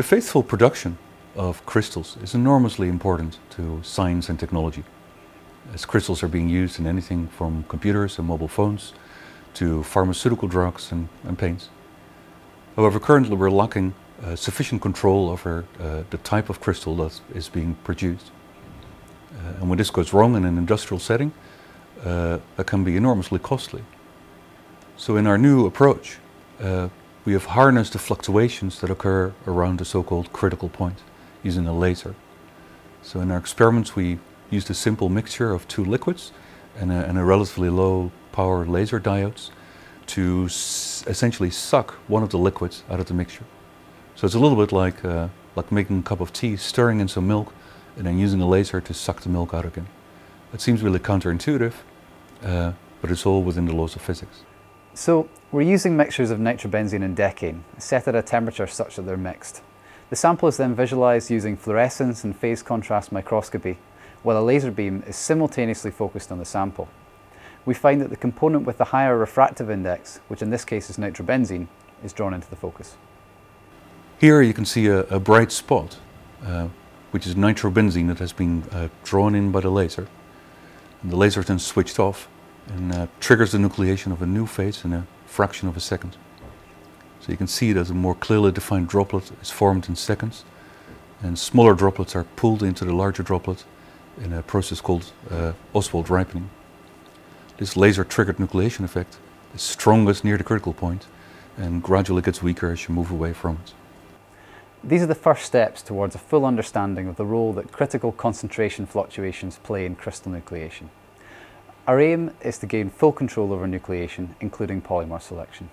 The faithful production of crystals is enormously important to science and technology, as crystals are being used in anything from computers and mobile phones to pharmaceutical drugs and paints. However, currently we're lacking sufficient control over the type of crystal that is being produced. And when this goes wrong in an industrial setting, that can be enormously costly. So in our new approach, we have harnessed the fluctuations that occur around the so-called critical point using a laser. So in our experiments, we used a simple mixture of two liquids and a relatively low power laser diodes to essentially suck one of the liquids out of the mixture. So it's a little bit like making a cup of tea, stirring in some milk, and then using a laser to suck the milk out again. It seems really counterintuitive, but it's all within the laws of physics. So we're using mixtures of nitrobenzene and decane, set at a temperature such that they're mixed. The sample is then visualized using fluorescence and phase contrast microscopy, while a laser beam is simultaneously focused on the sample. We find that the component with the higher refractive index, which in this case is nitrobenzene, is drawn into the focus. Here you can see a bright spot, which is nitrobenzene that has been drawn in by the laser. And the laser is then switched off and triggers the nucleation of a new phase in a fraction of a second. So you can see that a more clearly defined droplet is formed in seconds, and smaller droplets are pulled into the larger droplet in a process called Ostwald ripening. This laser-triggered nucleation effect is strongest near the critical point and gradually gets weaker as you move away from it. These are the first steps towards a full understanding of the role that critical concentration fluctuations play in crystal nucleation. Our aim is to gain full control over nucleation, including polymer selection.